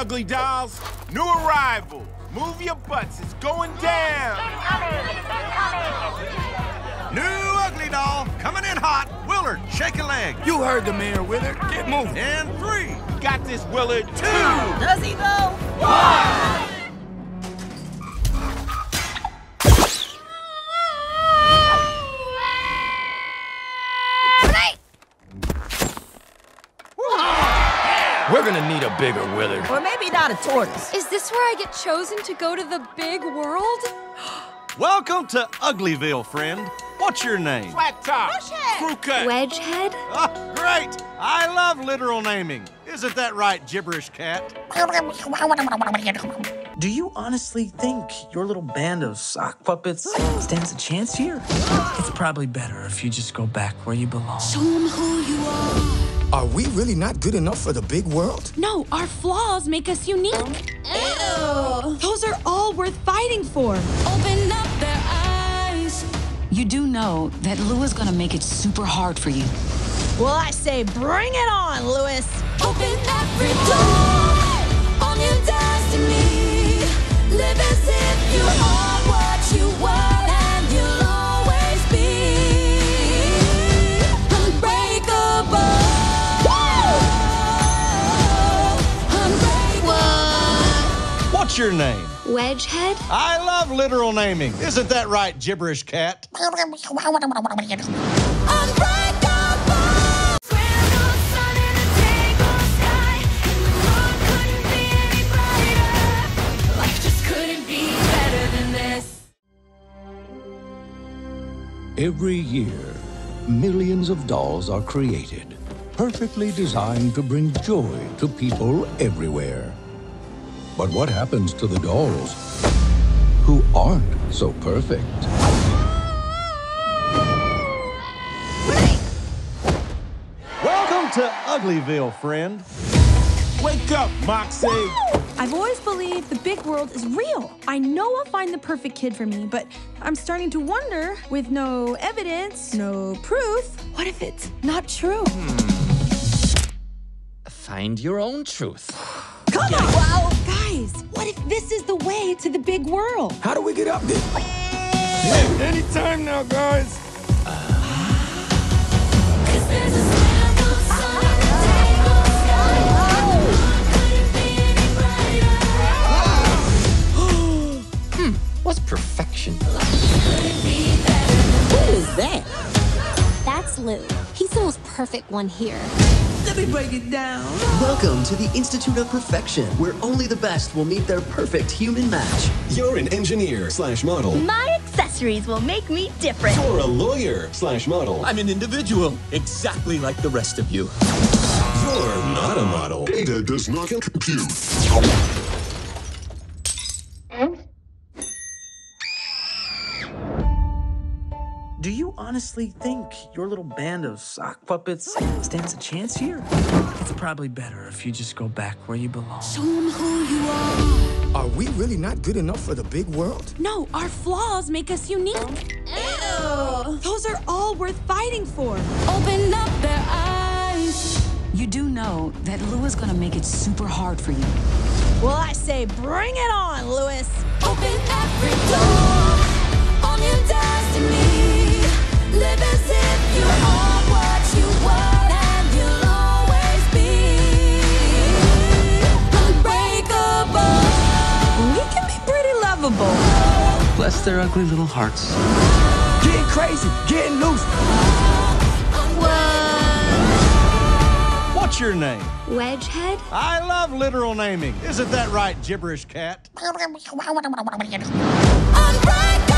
Ugly Dolls. New arrival. Move your butts. It's going down. New Ugly Doll coming in hot. Willard, shake a leg. You heard the mayor, Willard. Get moving. And three. You got this, Willard. Two. Does he go? One. We're gonna need a bigger Willard. Or maybe not a tortoise. Is this where I get chosen to go to the big world? Welcome to Uglyville, friend. What's your name? Flat Top. Wedgehead. Wedgehead? Oh, great! I love literal naming. Isn't that right, gibberish cat? Do you honestly think your little band of sock puppets stands a chance here? It's probably better if you just go back where you belong. Show them who you are. Are we really not good enough for the big world? No, our flaws make us unique. Ew. Those are all worth fighting for. Open up their eyes. You do know that Lou is gonna make it super hard for you. Well, I say bring it on, Louis. Open every door on your destiny. Live as if you are what you were and you'll always be unbreakable. What's your name? Wedgehead. I love literal naming. Isn't that right, gibberish cat? Every year, millions of dolls are created, perfectly designed to bring joy to people everywhere. But what happens to the dolls who aren't so perfect? Welcome to Uglyville, friend. Wake up, Moxy. I've always believed the big world is real. I know I'll find the perfect kid for me, but I'm starting to wonder, with no evidence, no proof, what if it's not true? Find your own truth. Come on! Wow! Guys, what if this is the way to the big world? How do we get up there? Hey, anytime now, guys! Cause there's a sparkle sun in the table sky. Couldn't be any brighter. What's perfection? What is that? That's Lou. He's the most perfect one here. Let me break it down. Welcome to the Institute of Perfection, where only the best will meet their perfect human match. You're an engineer/model. My accessories will make me different. You're a lawyer/model. I'm an individual, exactly like the rest of you. You're not a model. Data does not compute. Do you honestly think your little band of sock puppets stands a chance here? It's probably better if you just go back where you belong. Show them who you are. Are we really not good enough for the big world? No, our flaws make us unique. Ew. Those are all worth fighting for. Open up their eyes. You do know that Lou is gonna make it super hard for you. Well, I say bring it on, Louis. Open every door on your destiny. Live as if you are what you were, and you'll always be unbreakable. We can be pretty lovable. Bless their ugly little hearts. Get crazy, get loose. What's your name? Wedgehead. I love literal naming. Isn't that right, gibberish cat? Unbreakable.